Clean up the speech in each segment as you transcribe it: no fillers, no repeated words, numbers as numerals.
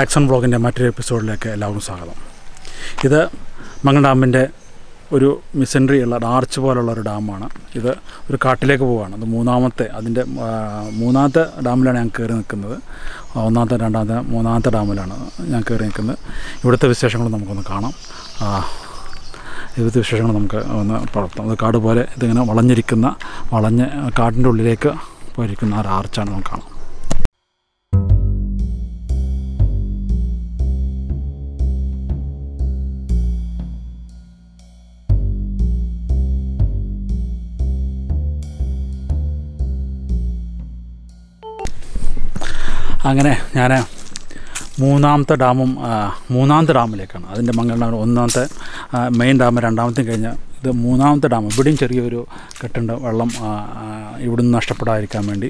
Action Vlogiന്റെ മറ്റൊരു എപ്പിസോഡിലേക്ക് എല്ലാവർക്കും സ്വാഗതം. ഇത് മംഗളം ഡാമിന്റെ ഒരു മിസൻട്രി ഉള്ള ആർച്ച് പോലുള്ള ഒരു ഡാമാണ്. ഇത് ഒരു കാട്ടിലേക്ക് പോവാണ്. അത് മൂന്നാമത്തെ ഡാമിലാണ് ഞാൻ കയറി നിൽക്കുന്നത്. ഒന്നാമത്തെ, രണ്ടാമത്തെ, മൂന്നാമത്തെ ഡാമിലാണ് ഞാൻ കയറി നിൽക്കുന്നത്. ഇവിടുത്തെ വിശേഷങ്ങൾ നമുക്ക് ഒന്ന് പകർത്താം. അത് കാട് പോലെ ഇതിങ്ങനെ വളഞ്ഞ് കാടിൻ്റെ ഉള്ളിലേക്ക് പോയിരിക്കുന്ന ഒരു ആർച്ചാണ് നമുക്ക് കാണാം. അങ്ങനെ ഞാൻ മൂന്നാമത്തെ ഡാമിലേക്കാണ്. അതിൻ്റെ മംഗളം ഡാമിൽ ഒന്നാമത്തെ മെയിൻ ഡാം, രണ്ടാമത്തെ കഴിഞ്ഞ ഇത് മൂന്നാമത്തെ ഡാം. ഇവിടെയും ചെറിയൊരു കെട്ടുണ്ട്. വെള്ളം ഇവിടുന്ന് നഷ്ടപ്പെടാതിരിക്കാൻ വേണ്ടി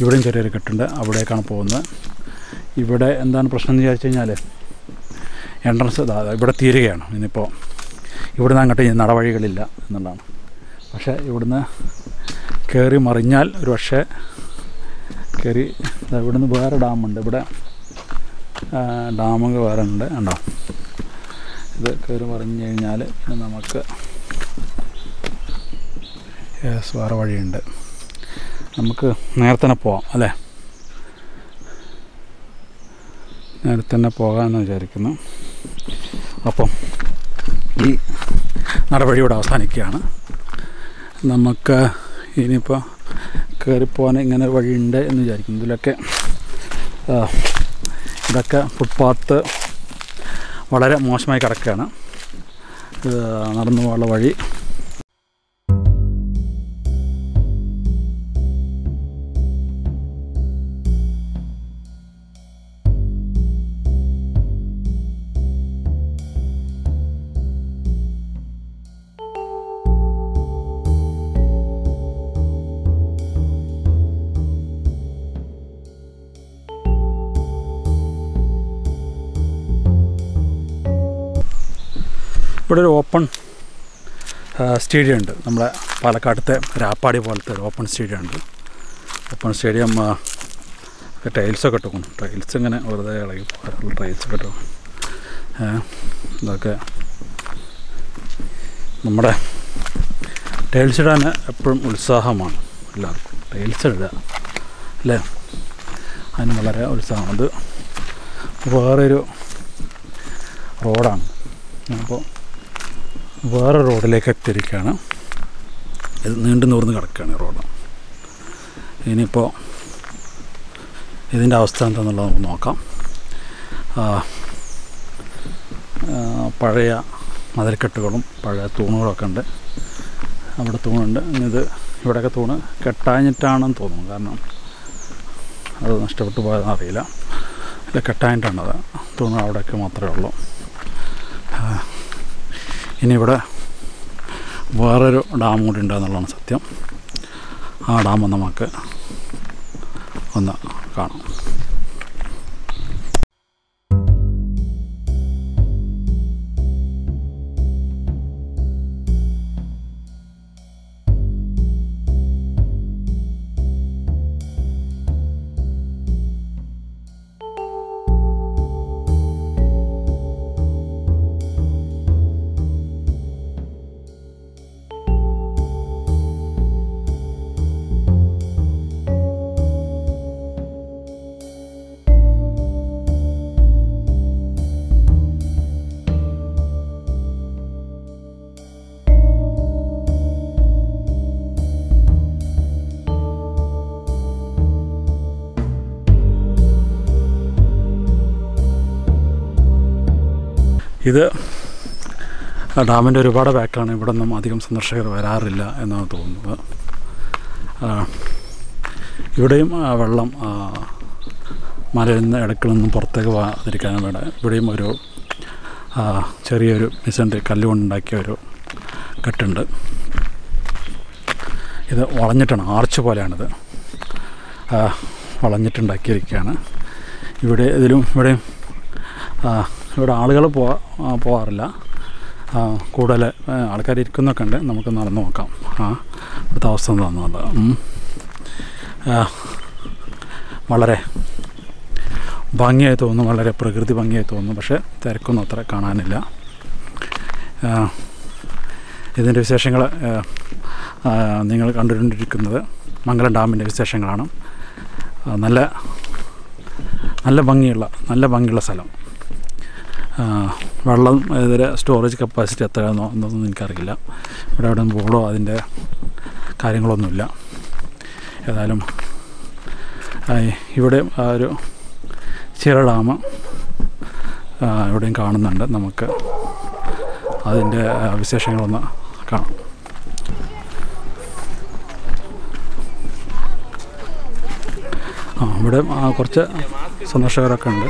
ഇവിടെയും ചെറിയൊരു കെട്ടുണ്ട്. അവിടേക്കാണ് പോകുന്നത്. ഇവിടെ എന്താണ് പ്രശ്നം എന്ന് വിചാരിച്ചു കഴിഞ്ഞാൽ, എൻട്രൻസ് ഇവിടെ തീരുകയാണ്. ഇനിയിപ്പോൾ ഇവിടുന്ന് അങ്ങോട്ട് നടവഴികളില്ല എന്നുള്ളതാണ്. പക്ഷേ ഇവിടുന്ന് കയറി മറിഞ്ഞാൽ ഒരു പക്ഷേ കയറി ഇവിടുന്ന് വേറെ ഡാമുണ്ട്. ഇവിടെ ഡാമൊക്കെ വേറെ ഉണ്ട്. ഉണ്ടോ, ഇത് കയറി പറഞ്ഞു കഴിഞ്ഞാൽ പിന്നെ നമുക്ക് വേറെ വഴിയുണ്ട്. നമുക്ക് നേരത്തന്നെ പോവാം അല്ലേ, നേരത്തന്നെ പോകാമെന്ന് വിചാരിക്കുന്നു. അപ്പം ഈ നടപടി ഇവിടെ അവസാനിക്കുകയാണ്. നമുക്ക് ഇനിയിപ്പോൾ കയറിപ്പോകാൻ ഇങ്ങനെ വഴിയുണ്ട് എന്ന് വിചാരിക്കുന്നു. ഇതൊക്കെ ഫുട്പാത്ത് വളരെ മോശമായി കിടക്കുകയാണ്. നടന്നു പോകാനുള്ള വഴി ഇവിടെ ഒരു ഓപ്പൺ സ്റ്റേഡിയം ഉണ്ട്. നമ്മുടെ പാലക്കാട്ടത്തെ രാപ്പാടി പോലത്തെ ഒരു ഓപ്പൺ സ്റ്റേഡിയം ഉണ്ട്. ഓപ്പൺ സ്റ്റേഡിയം ഒക്കെ ടൈൽസൊക്കെ ഇട്ടു. ടൈൽസ് ഇങ്ങനെ വെറുതെ ഇളകി പോകാറുള്ള ടൈൽസൊക്കെ ഇട്ടു. ഇതൊക്കെ നമ്മുടെ ടൈൽസ് ഇടാൻ എപ്പോഴും ഉത്സാഹമാണ് എല്ലാവർക്കും. ടൈൽസ് ഇടുക അല്ലേ, അതിന് വളരെ ഉത്സാഹമാണ്. അത് വേറൊരു റോഡാണ്. അപ്പോൾ വേറെ റോഡിലേക്ക് എത്തിയിരിക്കുകയാണ്. ഇത് നീണ്ടുനൂർന്ന് കിടക്കുകയാണ് റോഡ്. ഇനിയിപ്പോൾ ഇതിൻ്റെ അവസ്ഥ എന്താണെന്നുള്ളത് നമുക്ക് നോക്കാം. പഴയ മതിൽക്കെട്ടുകളും പഴയ തൂണുകളൊക്കെ ഉണ്ട്. അവിടെ തൂണുണ്ട്. ഇത് ഇവിടെയൊക്കെ തൂണ് കെട്ടാഞ്ഞിട്ടാണെന്ന് തോന്നുന്നു. കാരണം അത് നഷ്ടപ്പെട്ടു പോയതെന്ന് അറിയില്ല. ഇത് കെട്ടാഞ്ഞിട്ടാണത്. തൂണ് അവിടെയൊക്കെ മാത്രമേ ഉള്ളൂ. ഇനി ഇവിടെ വേറൊരു ഡാം കൂടി ഉണ്ട് എന്നുള്ളതാണ് സത്യം. ആ ഡാം നമുക്ക് ഒന്ന് കാണാം. ഇത് ഡാമിൻ്റെ ഒരുപാട് ബാക്കാണ്. ഇവിടെ നിന്നും അധികം സന്ദർശകർ വരാറില്ല എന്നാണ് തോന്നുന്നത്. ഇവിടെയും വെള്ളം മലയിൽ നിന്ന് ഇടയ്ക്കിൽ നിന്നും പുറത്തേക്ക് വരാതിരിക്കാൻ വേണ്ട ഇവിടെയും ഒരു ചെറിയൊരു മിസൻട്രി കല്ലുകൊണ്ടുണ്ടാക്കിയ ഒരു കെട്ടുണ്ട്. ഇത് വളഞ്ഞിട്ടാണ്, ആർച്ച് പോലെയാണിത്, വളഞ്ഞിട്ടുണ്ടാക്കിയിരിക്കുകയാണ്. ഇവിടെയും ഇവിടെ ആളുകൾ പോകാറില്ല. കൂടുതൽ ആൾക്കാർ ഇരിക്കുന്നൊക്കെ ഉണ്ട്. നമുക്ക് നടന്ന് നോക്കാം ഇവിടുത്തെ അവസ്ഥ എന്താണെന്നുള്ളത്. വളരെ ഭംഗിയായി തോന്നും, വളരെ പ്രകൃതി ഭംഗിയായി തോന്നും. പക്ഷേ തിരക്കൊന്നും അത്ര കാണാനില്ല. ഇതിൻ്റെ വിശേഷങ്ങൾ നിങ്ങൾ കണ്ടുകൊണ്ടിരിക്കുന്നത് മംഗലം ഡാമിൻ്റെ വിശേഷങ്ങളാണ്. നല്ല നല്ല ഭംഗിയുള്ള സ്ഥലം. വെള്ളം ഇതിൻ്റെ സ്റ്റോറേജ് കപ്പാസിറ്റി എത്രയാണെന്നോ എന്നൊന്നും എനിക്കറിയില്ല. ഇവിടെ ബോർഡോ അതിൻ്റെ കാര്യങ്ങളൊന്നുമില്ല. ഏതായാലും ഇവിടെ ഒരു ചിറ ഡാം ഇവിടെയും കാണുന്നുണ്ട്. നമുക്ക് അതിൻ്റെ വിശേഷങ്ങളൊന്ന് കാണാം. ഇവിടെ കുറച്ച് സന്ദർശകരൊക്കെ ഉണ്ട്.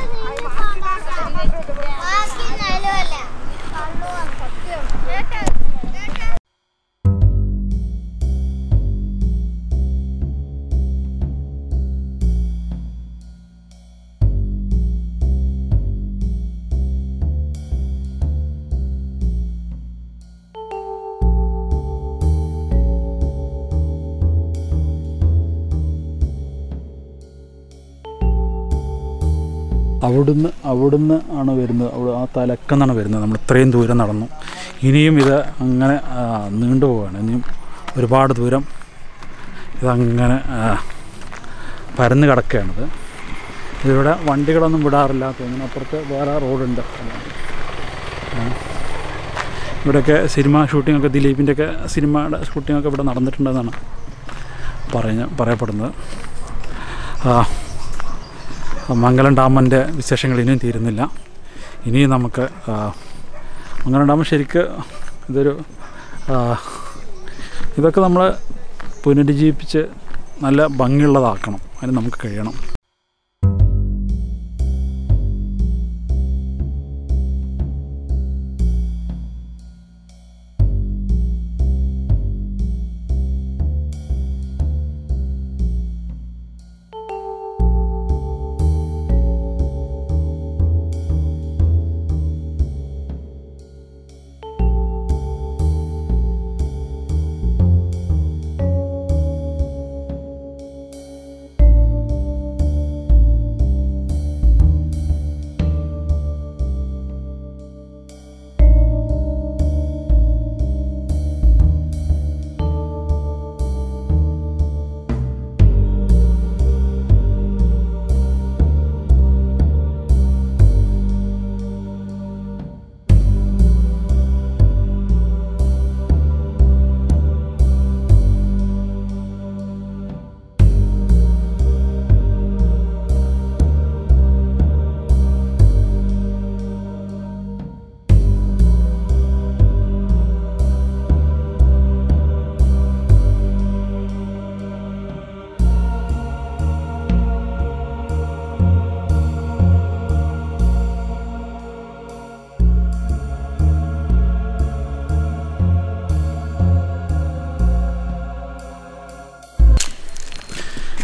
അവിടുന്ന് ആണ് വരുന്നത്. അവിടെ ആ തലക്കെന്നാണ് വരുന്നത്. നമ്മൾ ഇത്രയും ദൂരം നടന്നു. ഇനിയും ഇത് അങ്ങനെ നീണ്ടുപോവുകയാണ്. ഇനിയും ഒരുപാട് ദൂരം ഇതങ്ങനെ പരന്ന് കിടക്കുകയാണിത്. ഇവിടെ വണ്ടികളൊന്നും വിടാറില്ല. തോന്നുന്നു അപ്പുറത്ത് വേറെ റോഡുണ്ട്. ഇവിടെയൊക്കെ സിനിമ ഷൂട്ടിങ്ങൊക്കെ, ദിലീപിൻ്റെയൊക്കെ സിനിമയുടെ ഷൂട്ടിങ്ങൊക്കെ ഇവിടെ നടന്നിട്ടുണ്ടെന്നാണ് പറയപ്പെടുന്നത്. മംഗലം ഡാമിൻ്റെ വിശേഷങ്ങൾ ഇനിയും തീരുന്നില്ല. ഇനിയും നമുക്ക് മംഗലം ഡാം ശരിക്കും ഇതൊക്കെ നമ്മൾ പുനരുജ്ജീവിപ്പിച്ച് നല്ല ഭംഗിയുള്ളതാക്കണം. അതിന് നമുക്ക് കഴിയണം.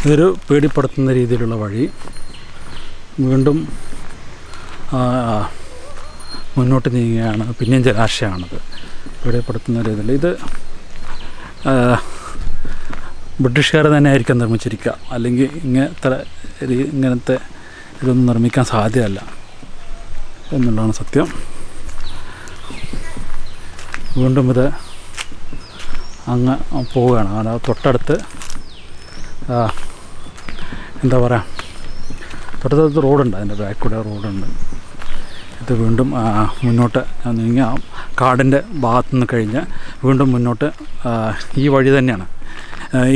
ഇതൊരു പേടിപ്പെടുത്തുന്ന രീതിയിലുള്ള വഴി. വീണ്ടും മുന്നോട്ട് നീങ്ങുകയാണ്. പിന്നെയും ജലാശയമാണിത്. പേടിപ്പെടുത്തുന്ന രീതിയിൽ ഇത് ബ്രിട്ടീഷുകാർ തന്നെ ആയിരിക്കാം നിർമ്മിച്ചിരിക്കുക. അല്ലെങ്കിൽ ഇങ്ങനത്തെ ഇതൊന്നും നിർമ്മിക്കാൻ സാധ്യമല്ല എന്നുള്ളതാണ് സത്യം. വീണ്ടും ഇത് അങ്ങ് പോവുകയാണ്. കാരണം തൊട്ടടുത്ത് എന്താ പറയുക, തൊട്ടടുത്ത് റോഡുണ്ട്. അതിൻ്റെ ബാക്കിലൂടെ റോഡുണ്ട്. ഇത് വീണ്ടും മുന്നോട്ട് നീങ്ങി ആ കാടിൻ്റെ ഭാഗത്തു നിന്ന് കഴിഞ്ഞ് വീണ്ടും മുന്നോട്ട് ഈ വഴി തന്നെയാണ്.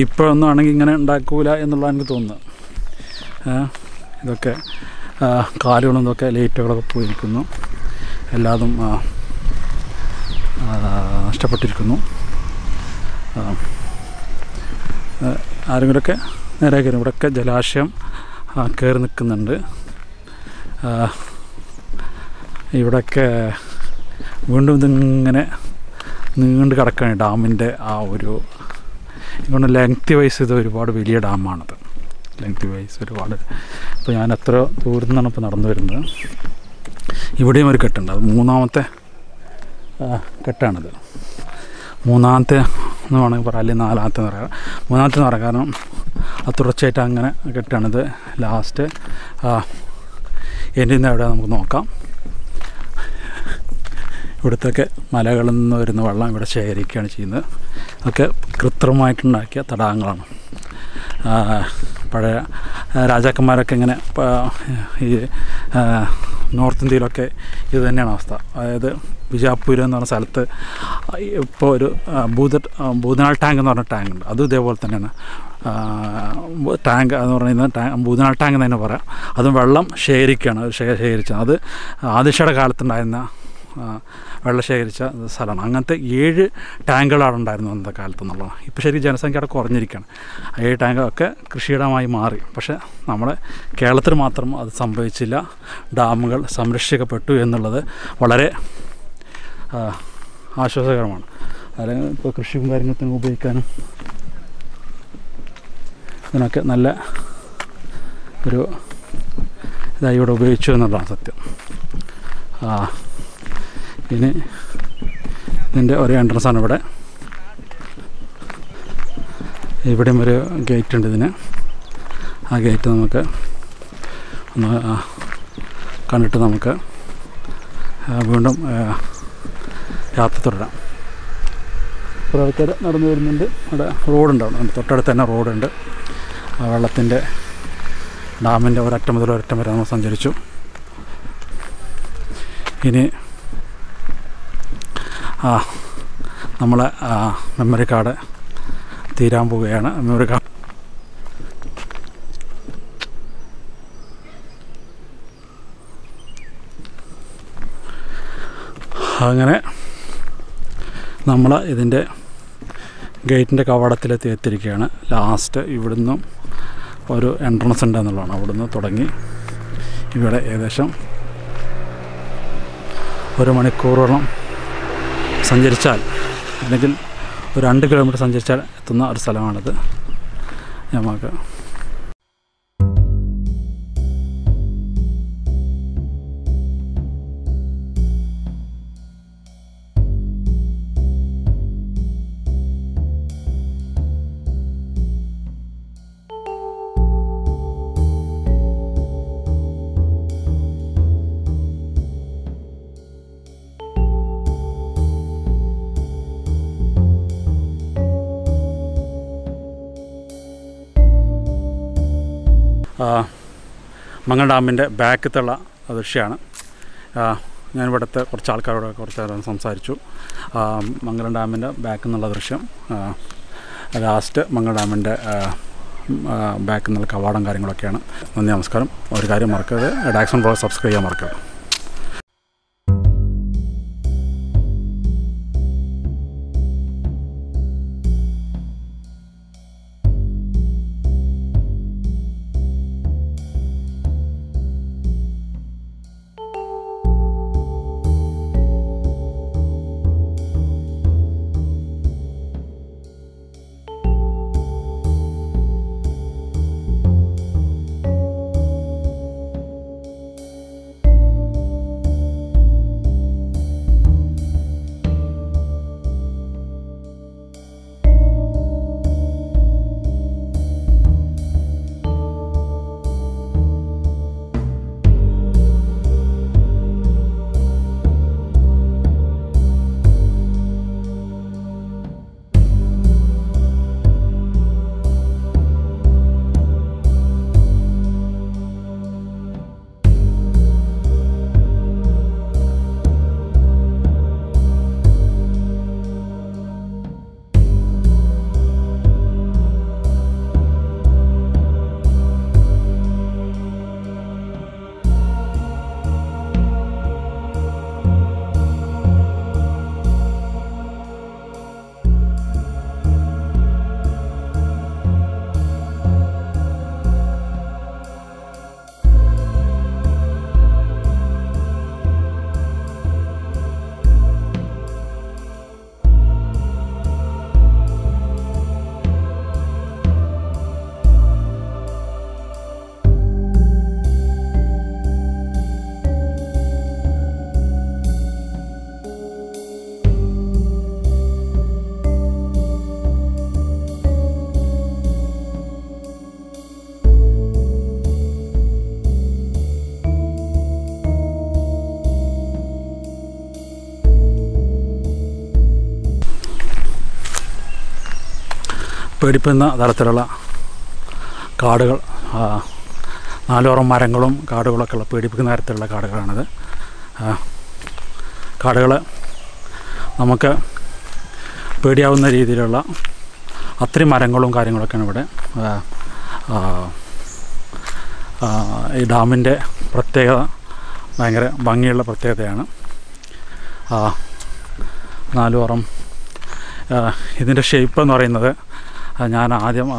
ഇപ്പോഴൊന്നും ആണെങ്കിൽ ഇങ്ങനെ ഉണ്ടാക്കൂല എന്നുള്ളതാണ് എനിക്ക് തോന്നുന്നത്. ഇതൊക്കെ കാലുകളും ഇതൊക്കെ ലൈറ്റുകളൊക്കെ പോയിരിക്കുന്നു. എല്ലാതും നഷ്ടപ്പെട്ടിരിക്കുന്നു. ആരെങ്കിലുമൊക്കെ നേരെ കയറും. ഇവിടെയൊക്കെ ജലാശയം കയറി നിൽക്കുന്നുണ്ട്. ഇവിടെയൊക്കെ വീണ്ടും ഇതിങ്ങനെ നീണ്ട് കിടക്കുകയാണ് ഡാമിൻ്റെ ആ ഒരു ഇതുകൊണ്ട് ലെങ്ത് വൈസ് ഇത് ഒരുപാട് വലിയ ഡാമാണത്. ലെങ്ത് വൈസ് ഒരുപാട്. ഇപ്പോൾ ഞാൻ എത്ര ദൂരം നിന്നാണ് ഇപ്പോൾ നടന്നു വരുന്നത്. ഇവിടെയും ഒരു കെട്ടുണ്ട്. അത് മൂന്നാമത്തെ കെട്ടാണിത്. മൂന്നാമത്തെ എന്ന് വേണമെങ്കിൽ പറയാം, അല്ലെങ്കിൽ നാലാമത്തെ എന്ന് പറയാം. മൂന്നാമത്തെ എന്ന് പറയാം. കാരണം അത് തുടർച്ചയായിട്ട് അങ്ങനെ കെട്ടാണിത്. Last North India, this is the Nasta. Bijapur and Salta Budhana Tang and Tang. Other they were Tang Budhana Tang and Navara. Other Valam, Sherikan, Share each other. Other Shadakartana Vella Shericha, the Salanangante, Yed Tangle on the Kaltanola. Ipishari Jansen got a cornerican. A tangle, Krishida my Mari, Pasha, Namada, Kalathar Matram, the Sambuchilla, Damangal, Samrishika Petu and the leather, Valare Ashosagaman. I don't know Krishim Garnathan Ubekan. Then I get Nala that you would obey children. Then the Oriental Sun over there. Every gate into the name. I gate to the Maka Conduct to the Maka Bundum Yapatura. Not a road and down and Totana road and Latin Diamond over Actamara Tamarano San Jericho. In a Namala memory card, the Rambuana memory card. Hangare Namala is in the gate in the cover of the Tiricana. Last, you wouldn't know or entrance and down the lawn. I wouldn't know Todangi. You got a Edesham or a Manicoro. Sanjarichal, I think we are 100 kilometers Sanjarichal. That's not a Salamanada. Yamaka. Mangalam dam back thala adarshana. I am at the Korchalkaroda Korcharan Samsarichu. Mangalam dam back in the Ladarsham. Last Mangalam dam back in the Kavadan Garingakana. Namaskaram, Origari Marker, a Daxon Bros subscribe marker. പേടിപ്പിക്കുന്ന തരത്തിലുള്ള കാടുകൾ, നാലോറം മരങ്ങളും കാടുകളൊക്കെ ഉള്ള പേടിപ്പിക്കുന്ന തരത്തിലുള്ള കാടുകളാണിത്. കാടുകൾ നമുക്ക് പേടിയാവുന്ന രീതിയിലുള്ള അത്രയും മരങ്ങളും കാര്യങ്ങളൊക്കെയാണ് ഇവിടെ. ഈ ഡാമിൻ്റെ പ്രത്യേകത ഭയങ്കര ഭംഗിയുള്ള പ്രത്യേകതയാണ്. നാലുപുറം ഇതിൻ്റെ ഷേപ്പ് എന്ന് പറയുന്നത് ഞാൻ ആദ്യം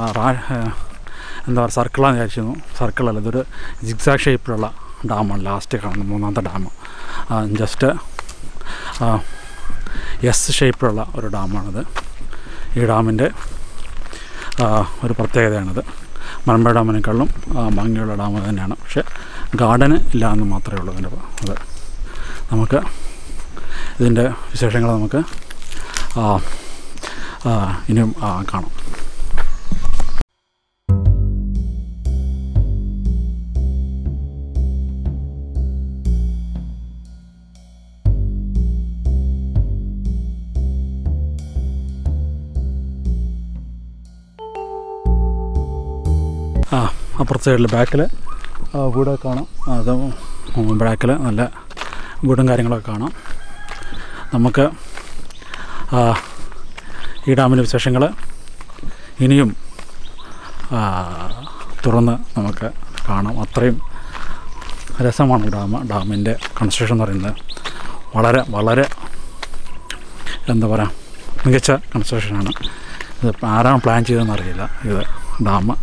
എന്താ പറയുക സർക്കിളാന്ന് വിചാരിച്ചിരുന്നു. സർക്കിളല്ല, ഇതൊരു ജിഗ്സാഗ് ഷേപ്പിലുള്ള ഡാമാണ് ലാസ്റ്റ് കാണുന്നത്, മൂന്നാമത്തെ ഡാം. ജസ്റ്റ് എസ് ഷേപ്പിലുള്ള ഒരു ഡാമാണിത്. ഈ ഡാമിൻ്റെ ഒരു പ്രത്യേകതയാണിത്. മലമ്പുഴ ഡാമിനേക്കാളും ഭംഗിയുള്ള ഡാം തന്നെയാണ്, പക്ഷേ ഗാർഡന് ഇല്ല എന്ന് മാത്രമേ ഉള്ളൂ. അതിൻ്റെ അത് നമുക്ക് ഇതിൻ്റെ വിശേഷങ്ങൾ നമുക്ക് ഇനിയും കാണാം. അപ്പുറത്ത് സൈഡിൽ ബാക്കിൽ വീട് കാണാം. അത് ബാക്കിൽ നല്ല വീടും കാര്യങ്ങളൊക്കെ കാണാം. നമുക്ക് ഈ ഡാമിൻ്റെ വിശേഷങ്ങൾ ഇനിയും തുറന്ന് നമുക്ക് കാണാം. അത്രയും രസമാണ് ഈ ഡാമിൻ്റെ കൺസ്ട്രക്ഷൻ എന്ന് പറയുന്നത്. വളരെ വളരെ എന്താ പറയുക, മികച്ച കൺസ്ട്രക്ഷനാണ്. ഇത് ആരാണ് പ്ലാൻ ചെയ്തതെന്നറിയില്ല. ഇത് ഡാം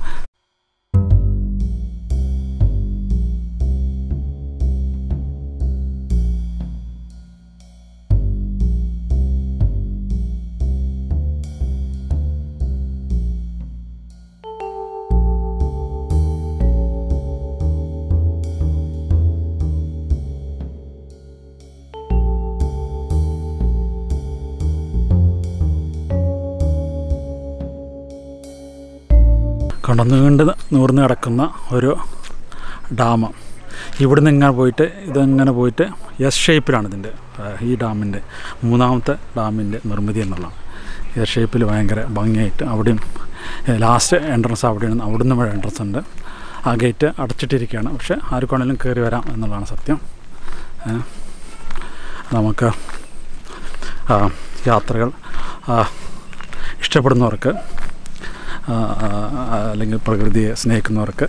കണ്ട നീണ്ട് നൂർന്ന് കിടക്കുന്ന ഒരു ഡാം. ഇവിടുന്ന് ഇങ്ങനെ പോയിട്ട് ഇതങ്ങനെ പോയിട്ട് എസ് ഷേപ്പിലാണ് ഇതിൻ്റെ ഈ ഡാമിൻ്റെ മൂന്നാമത്തെ ഡാമിൻ്റെ നിർമ്മിതി എന്നുള്ളതാണ്. എസ് ഷേപ്പിൽ ഭയങ്കര ഭംഗിയായിട്ട് അവിടെയും ലാസ്റ്റ് എൻട്രൻസ് അവിടെയാണ്. അവിടുന്ന് വഴി എൻട്രൻസ് ഉണ്ട്. ആ ഗേറ്റ് അടച്ചിട്ടിരിക്കുകയാണ്, പക്ഷേ ആർക്കാണെങ്കിലും കയറി വരാം എന്നുള്ളതാണ് സത്യം. നമുക്ക് യാത്രകൾ ഇഷ്ടപ്പെടുന്നവർക്ക് അല്ലെങ്കിൽ പ്രകൃതിയെ സ്നേഹിക്കുന്നവർക്ക്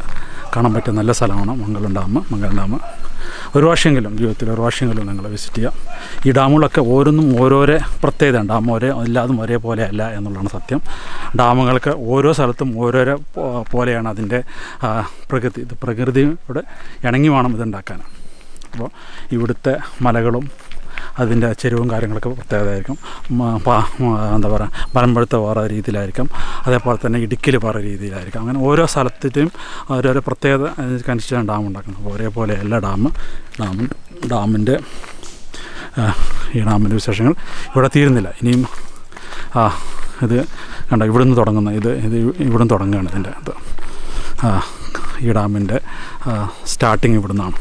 കാണാൻ പറ്റിയ നല്ല സ്ഥലമാണ് മംഗലം ഡാം. മംഗലം ഡാം ഒരു പ്രാവശ്യമെങ്കിലും ജീവിതത്തിൽ ഒരു പ്രാവശ്യമെങ്കിലും നിങ്ങൾ വിസിറ്റ് ചെയ്യുക. ഈ ഡാമുകളൊക്കെ ഓരോന്നും ഓരോരോ പ്രത്യേകതയാണ്. ഡാം എല്ലാതും ഒരേപോലെ അല്ല എന്നുള്ളതാണ് സത്യം. ഡാമുകൾക്ക് ഓരോ സ്ഥലത്തും ഓരോരോ പോലെയാണ് അതിൻ്റെ പ്രകൃതി. ഇത് പ്രകൃതിയോട് ഇണങ്ങി വേണം ഇതുണ്ടാക്കാൻ. അപ്പോൾ ഇവിടുത്തെ മലകളും അതിൻ്റെ ചെരുവും കാര്യങ്ങളൊക്കെ പ്രത്യേകതയായിരിക്കും. എന്താ പറയുക, മലമ്പുഴത്ത് വേറെ രീതിയിലായിരിക്കും, അതേപോലെ തന്നെ ഇടുക്കിയിൽ വേറെ രീതിയിലായിരിക്കും. അങ്ങനെ ഓരോ സ്ഥലത്തിൻ്റെയും ഓരോരോ പ്രത്യേകത അനുസരിച്ചാണ് ഡാം ഉണ്ടാക്കുന്നത്. അപ്പോൾ ഒരേപോലെ എല്ലാ ഡാമിൻ്റെ വിശേഷങ്ങൾ ഇവിടെ തീരുന്നില്ല. ഇനിയും ഇത് കണ്ട ഇവിടുന്ന് തുടങ്ങുന്ന ഇത് ഇവിടുന്ന് തുടങ്ങുകയാണ്. ഇതിൻ്റെ ഇത് ഈ ഡാമിൻ്റെ സ്റ്റാർട്ടിങ് ഇവിടുന്നാണ്.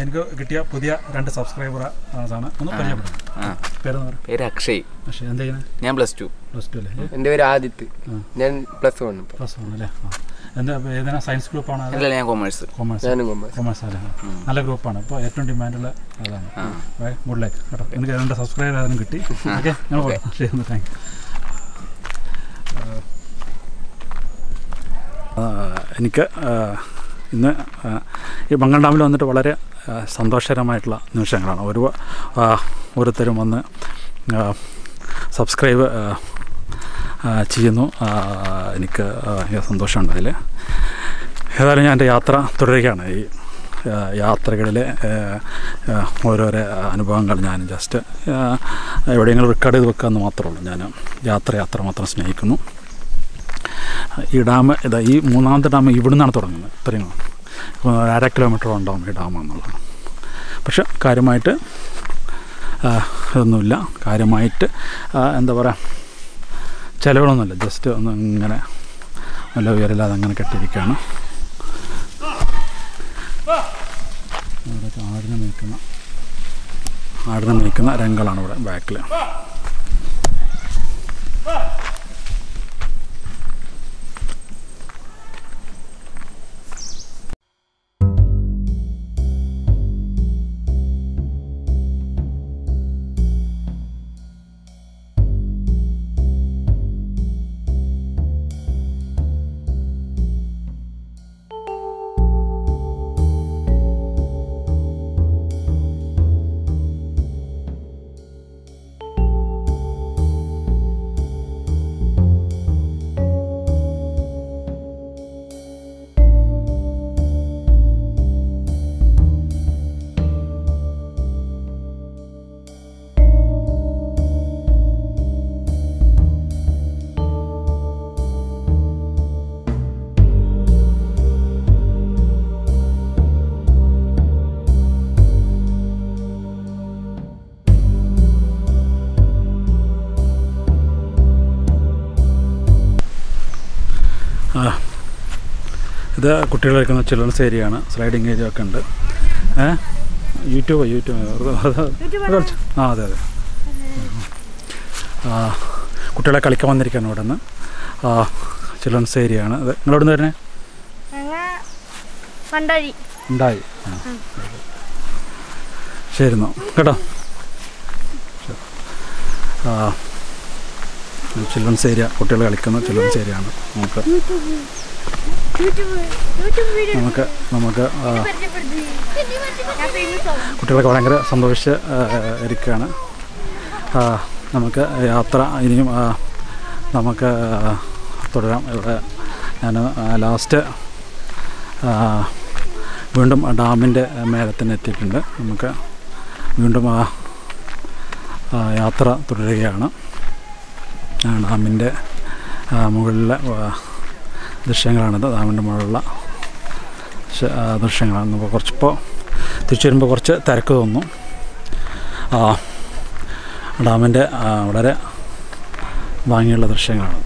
എനിക്ക് കിട്ടിയ പുതിയ 2 സബ്സ്ക്രൈബർ ആണ്. ഒന്ന് പരിചയപ്പെടും. പേര് അക്ഷയ്. അക്ഷയ് എന്താ ചെയ്യുന്നത്? ഞാൻ +2. +2 അല്ലേ? എൻ്റെ പേര് ആദിത്യ. ഞാൻ +1. +1 അല്ലേ? എന്താ ഏതാണ്, സയൻസ് ഗ്രൂപ്പ് ആണോ? അല്ല, ഞാൻ കോമേഴ്സ്. ഞാനും കോമേഴ്സ് ആണ്. നല്ല ഗ്രൂപ്പാണ്. അപ്പോൾ ഏറ്റവും ഡിമാൻഡുള്ള അതാണ്. ഗുഡ് ലക്ക് കേട്ടോ. എനിക്ക് 2 സബ്സ്ക്രൈബർ ആദ്യം കിട്ടി. ഓക്കെ, ഞാൻ പോകാം. ശരി, താങ്ക് യു. എനിക്ക് ഇന്ന് ഈ മംഗളം ഡാമിൽ വന്നിട്ട് വളരെ സന്തോഷകരമായിട്ടുള്ള നിമിഷങ്ങളാണ്. ഓരോരുത്തരും വന്ന് സബ്സ്ക്രൈബ് ചെയ്യുന്നു. എനിക്ക് സന്തോഷമുണ്ട് അതിൽ. ഏതായാലും ഞാൻ എൻ്റെ യാത്ര തുടരുകയാണ്. ഈ യാത്രകളിലെ ഓരോരോ അനുഭവങ്ങൾ ഞാൻ ജസ്റ്റ് എവിടെയെങ്കിലും റെക്കോർഡ് ചെയ്ത് വെക്കുക എന്ന് മാത്രമേ ഉള്ളൂ. ഞാൻ യാത്ര മാത്രം സ്നേഹിക്കുന്നു. ഈ ഡാം ഇതാ, ഈ മൂന്നാമത്തെ ഡാം ഇവിടുന്നാണ് തുടങ്ങുന്നത്. ഇത്രയും 1.5 കിലോമീറ്റർ ഉണ്ടാവും ഈ ഡാം എന്നുള്ളതാണ്. പക്ഷെ കാര്യമായിട്ട് ഇതൊന്നുമില്ല, കാര്യമായിട്ട് എന്താ പറയുക ചിലവുകളൊന്നുമില്ല. ജസ്റ്റ് ഒന്ന് ഇങ്ങനെ നല്ല ഉയരമില്ലാതെ അങ്ങനെ കെട്ടിയിരിക്കുകയാണ്. ഇവിടെയൊക്കെ ആടിനെ മേയ്ക്കുന്ന രംഗങ്ങളാണ് ഇവിടെ ബാക്കിൽ. ഇത് കുട്ടികൾ കളിക്കുന്ന ചിൽഡ്രൻസ് ഏരിയയാണ്. സ്ലൈഡിങ് ഏരിയ ഒക്കെ ഉണ്ട്. യൂട്യൂബ് ആ അതെ അതെ കുട്ടികളെ കളിക്കാൻ വന്നിരിക്കുകയാണ്. ഇവിടെ നിന്ന് ചിൽഡ്രൻസ് ഏരിയയാണ്. അത് നിങ്ങളോട് തന്നെ ഉണ്ടായി ശരിയെന്നോ കേട്ടോ. ചിൽഡ്രൻസ് ഏരിയ, കുട്ടികൾ കളിക്കുന്ന ചിൽഡ്രൻസ് ഏരിയ ആണ്. നമുക്ക് കുട്ടികളൊക്കെ ഭയങ്കര സന്തോഷിച്ച് ഇരിക്കുകയാണ്. നമുക്ക് യാത്ര ഇനിയും നമുക്ക് തുടരാം. ഇവിടെ ഞാൻ ലാസ്റ്റ് വീണ്ടും ഡാമിൻ്റെ മേലത്തിന് എത്തിയിട്ടുണ്ട്. നമുക്ക് വീണ്ടും യാത്ര തുടരുകയാണ്. ഡാമിൻ്റെ മുകളിലെ ദൃശ്യങ്ങളാണിത്. ഡാമിൻ്റെ മുകളിലുള്ള ദൃശ്യങ്ങളാണ്. നമുക്ക് കുറച്ചിപ്പോൾ തിരിച്ചു വരുമ്പോൾ കുറച്ച് തിരക്ക് തോന്നുന്നു. ഡാമിൻ്റെ വളരെ ഭംഗിയുള്ള ദൃശ്യങ്ങളാണ്.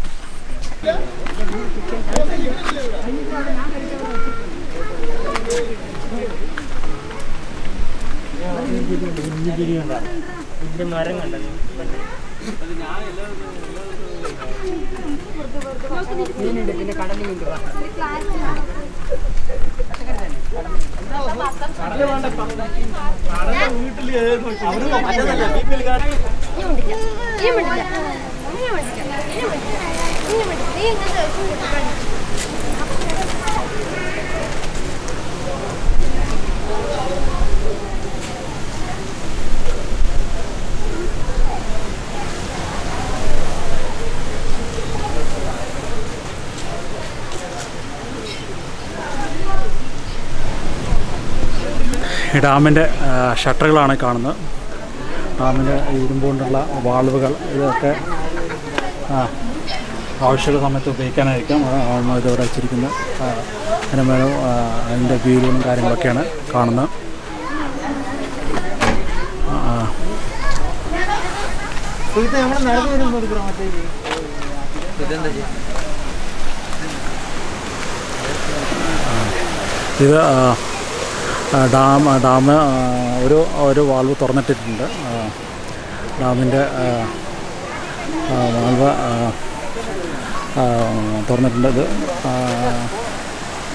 ഈ ഡാമിൻ്റെ ഷട്ടറുകളാണ് കാണുന്നത്. ഡാമിൻ്റെ ഇരുമ്പോണ്ടുള്ള വാൾവുകൾ ഇതൊക്കെ ആവശ്യമുള്ള സമയത്ത് ഉപയോഗിക്കാനായിരിക്കും ഇതവിടെ വെച്ചിരിക്കുന്നത്. അതിന് മേലും അതിൻ്റെ വീലുകളും കാര്യങ്ങളൊക്കെയാണ് കാണുന്നത്. ഇത് ഡാം ഒരു വാൾവ് തുറന്നിട്ടിട്ടുണ്ട്. ഡാമിൻ്റെ വാൾവ് തുറന്നിട്ടുണ്ട്. ഇത്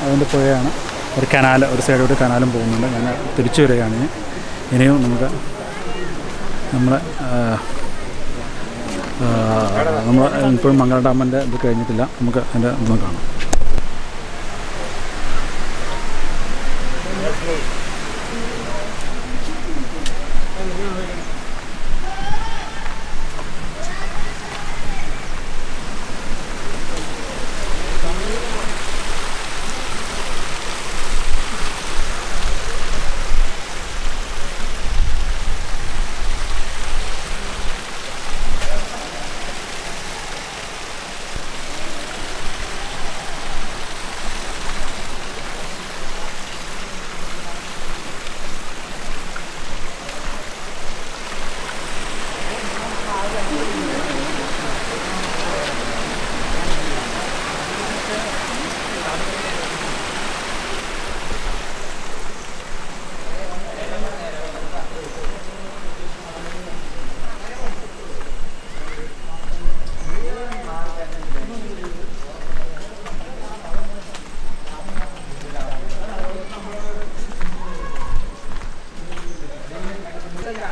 അതിൻ്റെ പുഴയാണ്. ഒരു കനാൽ, ഒരു സൈഡിലോട്ട് കനാലും പോകുന്നുണ്ട്. ഞാൻ തിരിച്ചു വരികയാണ്. ഇനിയും നമുക്ക് നമ്മൾ ഇപ്പോഴും മംഗളം ഡാമിൻ്റെ ഇത് കഴിഞ്ഞിട്ടില്ല. നമുക്ക് അതിൻ്റെ ഒന്ന് കാണാം.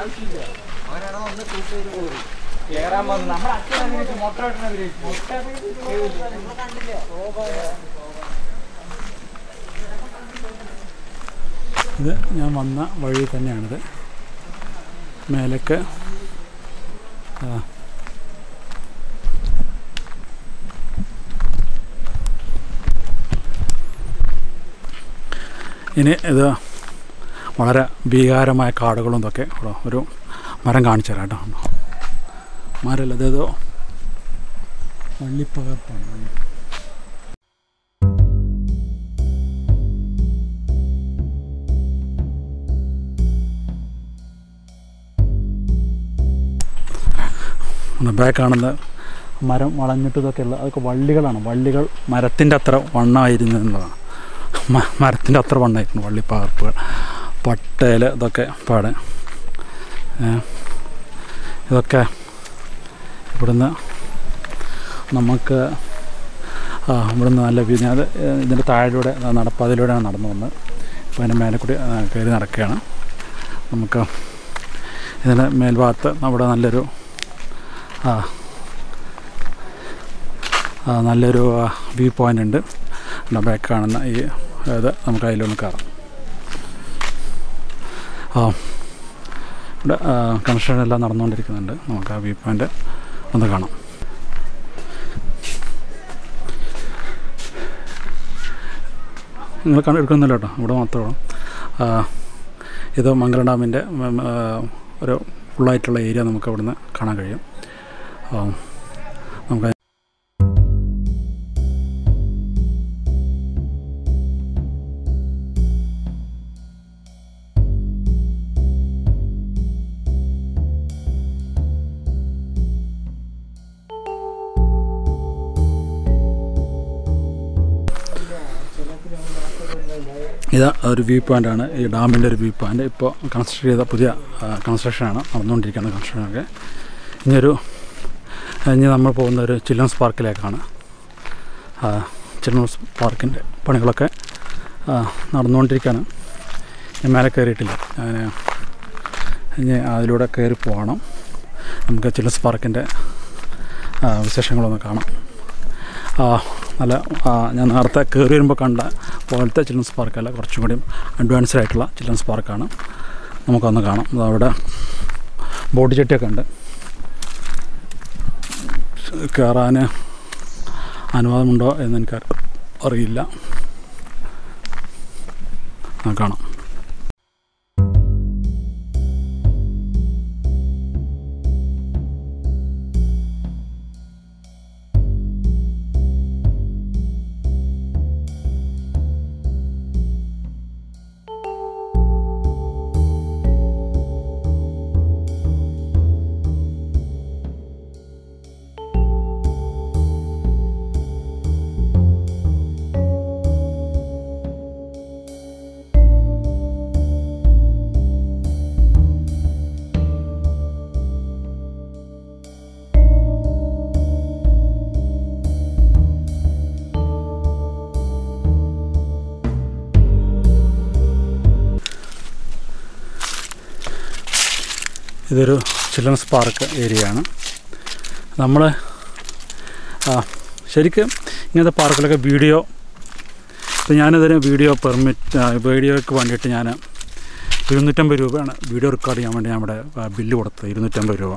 ഇത് ഞാൻ വന്ന വഴി തന്നെയാണിത്. മേലൊക്കെ ഇനി ഇത് വളരെ ഭീകരമായ കാടുകളും ഇതൊക്കെ ഉള്ള ഒരു മരം കാണിച്ചു തരാം കേട്ടോ. മരമല്ല, അതേതോ വള്ളിപ്പകർപ്പാണ്. ബാക്ക് കാണുന്ന മരം വളഞ്ഞിട്ട് ഇതൊക്കെ ഉള്ള അതൊക്കെ വള്ളികളാണ്. വള്ളികൾ മരത്തിൻ്റെ അത്ര വണ്ണമായിരുന്നു എന്നുള്ളതാണ്. മരത്തിൻ്റെ അത്ര വണ്ണമായിരുന്നു വള്ളിപ്പകർപ്പുകൾ. പട്ടേൽ ഇതൊക്കെ പാടെ ഇതൊക്കെ ഇവിടുന്ന് നമുക്ക് ഇവിടുന്ന് നല്ല വ്യൂ. അത് ഇതിൻ്റെ താഴെലൂടെ നടപ്പാതിലൂടെയാണ് നടന്നു വന്നത്. ഇപ്പോൾ അതിൻ്റെ മേലെ കൂടി കയറി നടക്കുകയാണ്. നമുക്ക് ഇതിൻ്റെ മേൽഭാഗത്ത് അവിടെ നല്ലൊരു നല്ലൊരു വ്യൂ പോയിൻ്റ് ഉണ്ട്. നമ്മുടെ ബാക്ക് കാണുന്ന ഈ ഇത് നമുക്ക് അതിലൊന്ന് കയറാം. ഇവിടെ കൺസ്ട്രക്ഷൻ എല്ലാം നടന്നുകൊണ്ടിരിക്കുന്നുണ്ട്. നമുക്ക് ആ വ്യൂ പോയിൻ്റ് ഒന്ന് കാണാം. നിങ്ങൾ എടുക്കുന്നില്ല കേട്ടോ, ഇവിടെ മാത്രമാണ്. ഇത് മംഗലം ഡാമിൻ്റെ ഒരു ഫുള്ളായിട്ടുള്ള ഏരിയ നമുക്ക് അവിടുന്ന് കാണാൻ കഴിയും. നമുക്ക് ഇത് ഒരു വ്യൂ പോയിൻ്റാണ്, ഈ ഡാമിൻ്റെ ഒരു വ്യൂ പോയിൻ്റ്. ഇപ്പോൾ കൺസ്ട്രക്ട് ചെയ്ത പുതിയ കൺസ്ട്രക്ഷനാണ് നടന്നുകൊണ്ടിരിക്കുന്നത്. കൺസ്ട്രക്ഷനൊക്കെ ഇനി നമ്മൾ പോകുന്ന ഒരു ചിൽഡ്രൻസ് പാർക്കിലേക്കാണ്. ചിൽഡ്രൻസ് പാർക്കിൻ്റെ പണികളൊക്കെ നടന്നുകൊണ്ടിരിക്കുകയാണ്. ഞാൻ മേലെ കയറിയിട്ടില്ല, ഞാൻ ഇനി അതിലൂടെ കയറി പോകണം. നമുക്ക് ചിൽഡ്രൻസ് പാർക്കിൻ്റെ വിശേഷങ്ങളൊന്ന് കാണാം. നല്ല ഞാൻ നേരത്തെ കയറി വരുമ്പോൾ കണ്ട പോലത്തെ ചിൽഡ്രൻസ് പാർക്കല്ല, കുറച്ചും കൂടി അഡ്വാൻസ്ഡ് ആയിട്ടുള്ള ചിൽഡ്രൻസ് പാർക്കാണ്. നമുക്കൊന്ന് കാണാം. അവിടെ ബോട്ട് ചെട്ടിയൊക്കെ ഉണ്ട്. കയറാൻ അനുവാദമുണ്ടോ എന്ന് എനിക്ക് അറിയില്ല, കാണാം. ഇതൊരു ചിൽഡ്രൻസ് പാർക്ക് ഏരിയയാണ്. നമ്മൾ ശരിക്കും ഇങ്ങനത്തെ പാർക്കിലൊക്കെ വീഡിയോ, ഇപ്പോൾ ഞാനിതിന് വീഡിയോ പെർമിറ്റ്, വീഡിയോയ്ക്ക് വേണ്ടിയിട്ട് ഞാൻ 250 രൂപയാണ് വീഡിയോ റെക്കോർഡ് ചെയ്യാൻ വേണ്ടി നമ്മുടെ ബില്ല് കൊടുത്തത്. 250 രൂപ.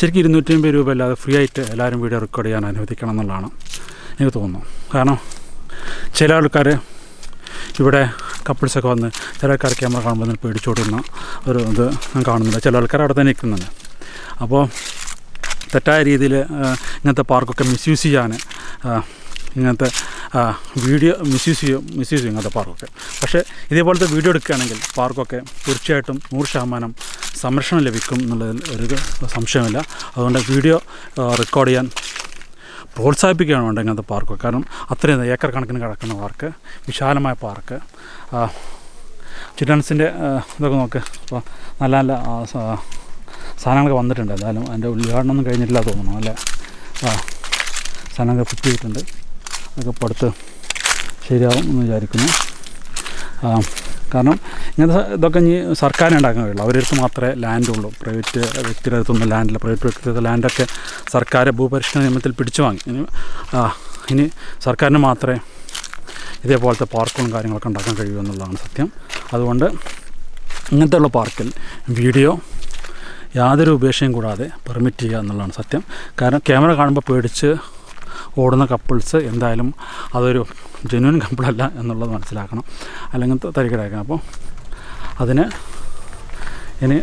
ശരിക്കും 250 രൂപ അല്ലാതെ ഫ്രീ ആയിട്ട് എല്ലാവരും വീഡിയോ റെക്കോർഡ് ചെയ്യാൻ അനുവദിക്കണം എന്നുള്ളതാണ് എനിക്ക് തോന്നുന്നു. കാരണം ചില ആൾക്കാർ ഇവിടെ കപ്പിൾസൊക്കെ വന്ന് ചില ആൾക്കാർ ക്യാമറ കാണുമ്പോൾ തന്നെ പേടിച്ചോടുന്ന ഒരു ഇത് കാണുന്നില്ല. ചില ആൾക്കാർ അവിടെ തന്നെ നിൽക്കുന്നുണ്ട്. അപ്പോൾ തെറ്റായ രീതിയിൽ ഇങ്ങനത്തെ പാർക്കൊക്കെ മിസ്യൂസ് ചെയ്യാൻ, ഇങ്ങനത്തെ വീഡിയോ മിസ്യൂസ് ചെയ്യും ഇങ്ങനത്തെ പാർക്കൊക്കെ. പക്ഷേ ഇതേപോലത്തെ വീഡിയോ എടുക്കുകയാണെങ്കിൽ പാർക്കൊക്കെ തീർച്ചയായിട്ടും 100% സംരക്ഷണം ലഭിക്കും എന്നുള്ളതിൽ ഒരു സംശയമില്ല. അതുകൊണ്ട് വീഡിയോ റെക്കോർഡ് ചെയ്യാൻ പ്രോത്സാഹിപ്പിക്കുകയാണ് വേണ്ട ഇങ്ങനത്തെ പാർക്ക്. കാരണം അത്രയും ഏക്കർ കണക്കിന് കിടക്കുന്ന പാർക്ക്, വിശാലമായ പാർക്ക്, ചിൽഡ്രൻസിൻ്റെ ഇതൊക്കെ നോക്ക്. അപ്പോൾ നല്ല നല്ല സാധനങ്ങളൊക്കെ വന്നിട്ടുണ്ട്. എന്തായാലും അതിൻ്റെ ഉദ്ഘാടനമൊന്നും കഴിഞ്ഞിട്ടില്ല തോന്നുന്നു. നല്ല സാധനങ്ങൾ ഫിറ്റ് ചെയ്തിട്ടുണ്ട്. അതൊക്കെ ഇപ്പോൾ അടുത്ത് ശരിയാകും എന്ന് വിചാരിക്കുന്നു. കാരണം ഇങ്ങനത്തെ ഇതൊക്കെ ഇനി സർക്കാരിന് ഉണ്ടാക്കാൻ കഴിയുള്ളൂ. അവരെടുത്ത് മാത്രമേ ലാൻഡുള്ളൂ. പ്രൈവറ്റ് വ്യക്തികളെടുത്തൊന്നും ലാൻഡില്ല. പ്രൈവറ്റ് വ്യക്തികളുടെ ലാൻഡൊക്കെ സർക്കാർ ഭൂപരിഷ്കരണ നിയമത്തിൽ പിടിച്ചു വാങ്ങി. ഇനി സർക്കാരിന് മാത്രമേ ഇതേപോലത്തെ പാർക്കുകളും കാര്യങ്ങളൊക്കെ ഉണ്ടാക്കാൻ കഴിയൂ എന്നുള്ളതാണ് സത്യം. അതുകൊണ്ട് ഇങ്ങനത്തെ ഉള്ള പാർക്കിൽ വീഡിയോ യാതൊരു ഉപേക്ഷയും കൂടാതെ പെർമിറ്റ് ചെയ്യുക എന്നുള്ളതാണ് സത്യം. കാരണം ക്യാമറ കാണുമ്പോൾ പേടിച്ച് ഓടുന്ന കപ്പിൾസ് എന്തായാലും അതൊരു ജെന്വൻ കപ്പിളല്ല എന്നുള്ളത് മനസ്സിലാക്കണം, അല്ലെങ്കിൽ തരികടാക്കണം. അപ്പോൾ അതിന് ഇനി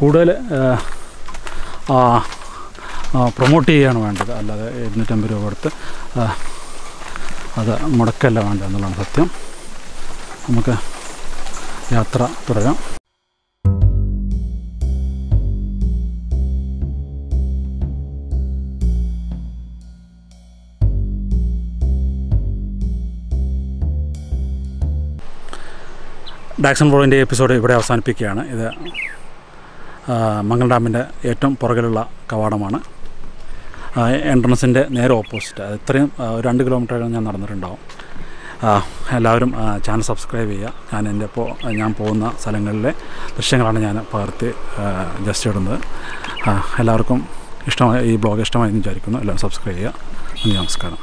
കൂടുതൽ പ്രൊമോട്ട് ചെയ്യുകയാണ് വേണ്ടത്, അല്ലാതെ 250 രൂപ കൊടുത്ത് അത് മുടക്കല്ല വേണ്ടത് എന്നുള്ളതാണ് സത്യം. നമുക്ക് യാത്ര തുടരാം. ഡാക്സൺ ബ്ലോഗിൻ്റെ എപ്പിസോഡ് ഇവിടെ അവസാനിപ്പിക്കുകയാണ്. ഇത് മംഗളം ഡാമിൻ്റെ ഏറ്റവും പുറകിലുള്ള കവാടമാണ്. എൻട്രൻസിൻ്റെ നേരെ ഓപ്പോസിറ്റ്. അത് ഇത്രയും 2 കിലോമീറ്റർ ഞാൻ നടന്നിട്ടുണ്ടാവും. എല്ലാവരും ചാനൽ സബ്സ്ക്രൈബ് ചെയ്യുക. ഞാൻ പോകുന്ന സ്ഥലങ്ങളിലെ ദൃശ്യങ്ങളാണ് ഞാൻ പകർത്തി ജസ്റ്റ് ഇടുന്നത്. എല്ലാവർക്കും ഇഷ്ടമായി ഈ ബ്ലോഗ് ഇഷ്ടമായി എന്ന് വിചാരിക്കുന്നു. എല്ലാവരും സബ്സ്ക്രൈബ് ചെയ്യുക. നന്ദി, നമസ്കാരം.